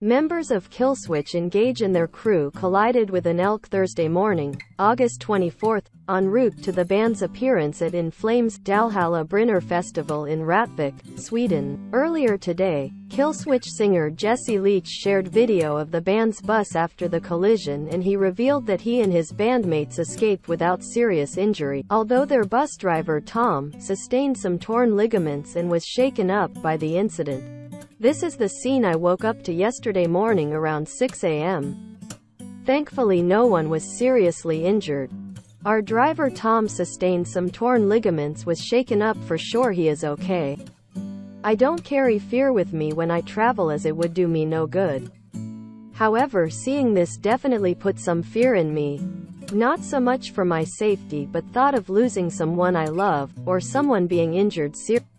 Members of Killswitch Engage and their crew collided with an elk Thursday morning, August 24, en route to the band's appearance at In Flames' Dalhalla Brinner festival in Rättvik, Sweden. Earlier today, Killswitch singer Jesse Leach shared video of the band's bus after the collision, and he revealed that he and his bandmates escaped without serious injury, although their bus driver Tom sustained some torn ligaments and was shaken up by the incident. "This is the scene I woke up to yesterday morning around 6 a.m. Thankfully no one was seriously injured. Our driver Tom sustained some torn ligaments, was shaken up for sure. He is okay. I don't carry fear with me when I travel, as it would do me no good. However, seeing this definitely put some fear in me. Not so much for my safety, but thought of losing someone I love, or someone being injured seriously."